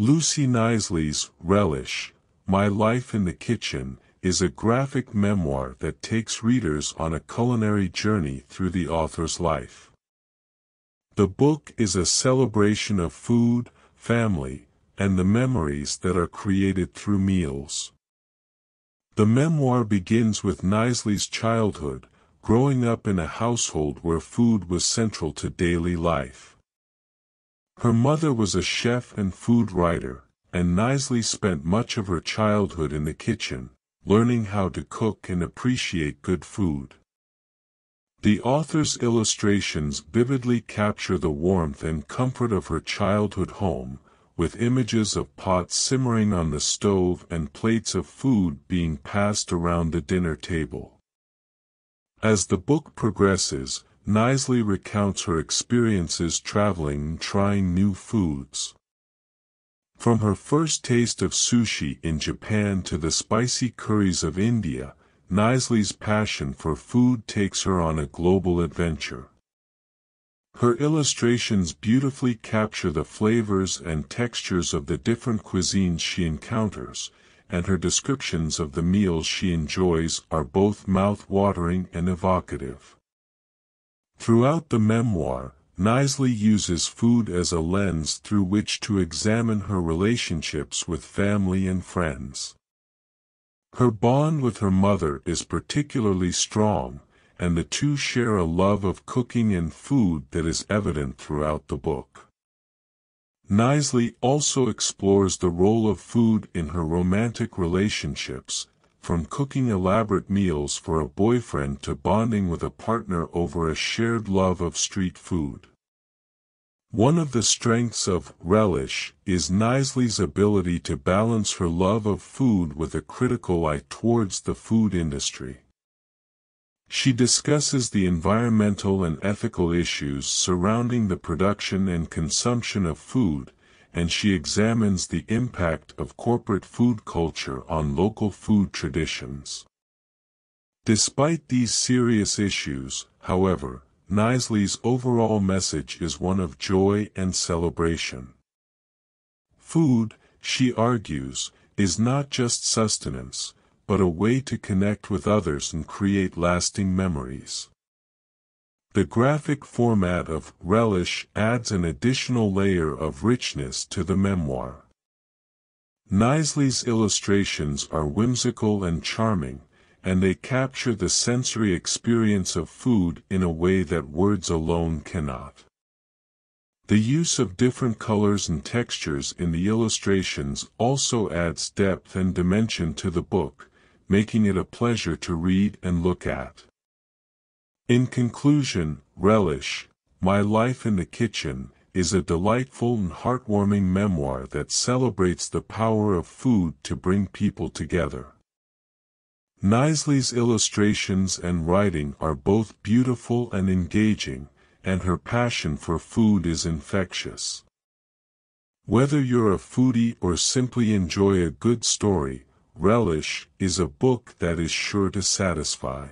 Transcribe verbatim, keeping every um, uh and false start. Lucy Knisley's Relish, My Life in the Kitchen, is a graphic memoir that takes readers on a culinary journey through the author's life. The book is a celebration of food, family, and the memories that are created through meals. The memoir begins with Knisley's childhood, growing up in a household where food was central to daily life. Her mother was a chef and food writer, and Knisley spent much of her childhood in the kitchen, learning how to cook and appreciate good food. The author's illustrations vividly capture the warmth and comfort of her childhood home, with images of pots simmering on the stove and plates of food being passed around the dinner table. As the book progresses, Knisley recounts her experiences traveling and trying new foods. From her first taste of sushi in Japan to the spicy curries of India, Knisley's passion for food takes her on a global adventure. Her illustrations beautifully capture the flavors and textures of the different cuisines she encounters, and her descriptions of the meals she enjoys are both mouth-watering and evocative. Throughout the memoir, Knisley uses food as a lens through which to examine her relationships with family and friends. Her bond with her mother is particularly strong, and the two share a love of cooking and food that is evident throughout the book. Knisley also explores the role of food in her romantic relationships, from cooking elaborate meals for a boyfriend to bonding with a partner over a shared love of street food. One of the strengths of Relish is Knisley's ability to balance her love of food with a critical eye towards the food industry. She discusses the environmental and ethical issues surrounding the production and consumption of food, and she examines the impact of corporate food culture on local food traditions. Despite these serious issues, however, Knisley's overall message is one of joy and celebration. Food, she argues, is not just sustenance, but a way to connect with others and create lasting memories. The graphic format of Relish adds an additional layer of richness to the memoir. Knisley's illustrations are whimsical and charming, and they capture the sensory experience of food in a way that words alone cannot. The use of different colors and textures in the illustrations also adds depth and dimension to the book, making it a pleasure to read and look at. In conclusion, Relish, My Life in the Kitchen, is a delightful and heartwarming memoir that celebrates the power of food to bring people together. Knisley's illustrations and writing are both beautiful and engaging, and her passion for food is infectious. Whether you're a foodie or simply enjoy a good story, Relish is a book that is sure to satisfy.